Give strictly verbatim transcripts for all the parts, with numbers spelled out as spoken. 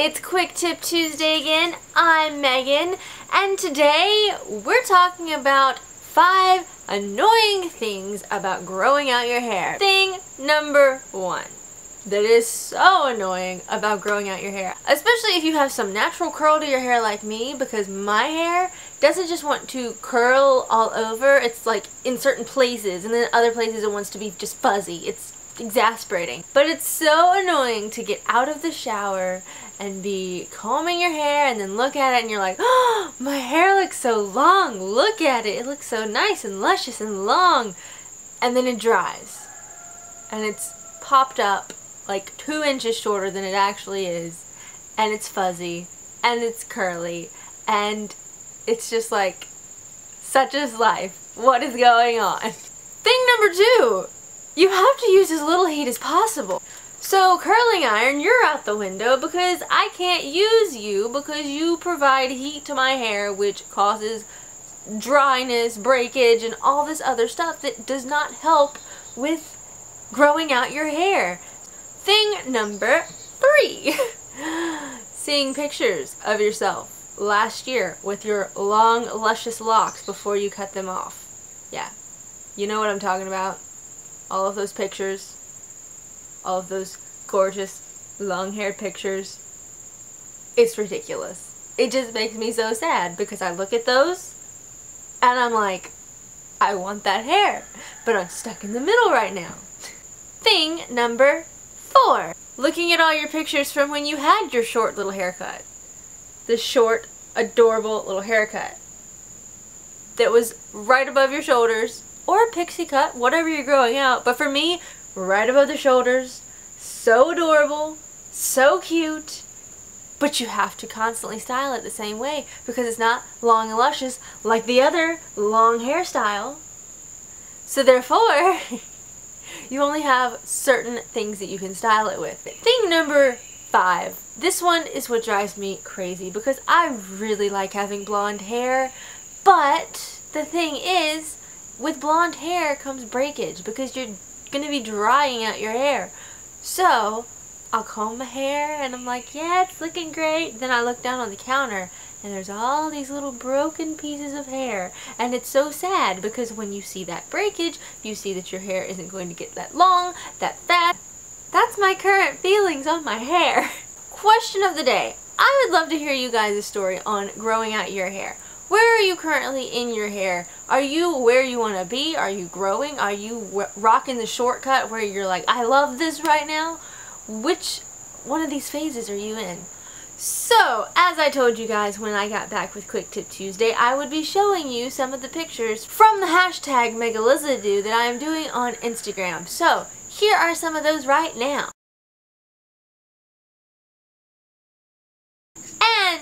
It's Quick Tip Tuesday again. I'm Megan, and today we're talking about five annoying things about growing out your hair. Thing number one that is so annoying about growing out your hair, especially if you have some natural curl to your hair like me, because my hair doesn't just want to curl all over. It's like in certain places, and then other places it wants to be just fuzzy. It's exasperating. But it's so annoying to get out of the shower and be combing your hair and then look at it and you're like, oh, my hair looks so long. Look at it. It looks so nice and luscious and long. And then it dries and it's popped up like two inches shorter than it actually is, and it's fuzzy and it's curly, and it's just like, such is life. What is going on? Thing number two, you have to use as little heat as possible. So curling iron, you're out the window because I can't use you because you provide heat to my hair, which causes dryness, breakage, and all this other stuff that does not help with growing out your hair. Thing number three, seeing pictures of yourself last year with your long, luscious locks before you cut them off. Yeah, you know what I'm talking about. All of those pictures, all of those gorgeous long-haired pictures. It's ridiculous. It just makes me so sad because I look at those and I'm like, I want that hair, but I'm stuck in the middle right now. Thing number four, looking at all your pictures from when you had your short little haircut. The short, adorable little haircut that was right above your shoulders, or a pixie cut, whatever you're growing out. But for me, right above the shoulders, so adorable, so cute, but you have to constantly style it the same way because it's not long and luscious like the other long hairstyle. So therefore, you only have certain things that you can style it with. Thing number five. This one is what drives me crazy because I really like having blonde hair, but the thing is, with blonde hair comes breakage because you're going to be drying out your hair. So I'll comb my hair and I'm like, yeah, it's looking great. Then I look down on the counter and there's all these little broken pieces of hair. And it's so sad because when you see that breakage, you see that your hair isn't going to get that long, that fat. That's my current feelings on my hair. Question of the day. I would love to hear you guys' story on growing out your hair. Where are you currently in your hair? Are you where you want to be? Are you growing? Are you rocking the shortcut where you're like, I love this right now? Which one of these phases are you in? So, as I told you guys when I got back with Quick Tip Tuesday, I would be showing you some of the pictures from the hashtag MegalizaDoo that I am doing on Instagram. So, here are some of those right now.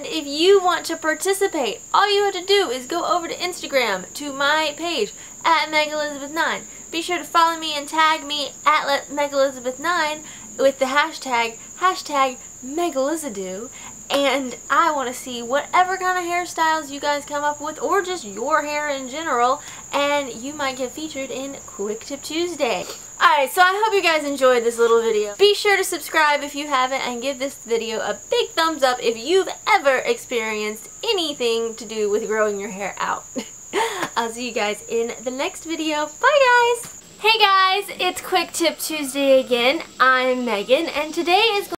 If you want to participate, all you have to do is go over to Instagram to my page at Megalizabeth nine. Be sure to follow me and tag me at Megalizabeth nine with the hashtag hashtag Megalizadoo, and I want to see whatever kind of hairstyles you guys come up with, or just your hair in general, and you might get featured in Quick Tip Tuesday. Alright, so I hope you guys enjoyed this little video. Be sure to subscribe if you haven't, and give this video a big thumbs up if you've ever experienced anything to do with growing your hair out. I'll see you guys in the next video. Bye guys! Hey guys, it's Quick Tip Tuesday again. I'm Megan, and today is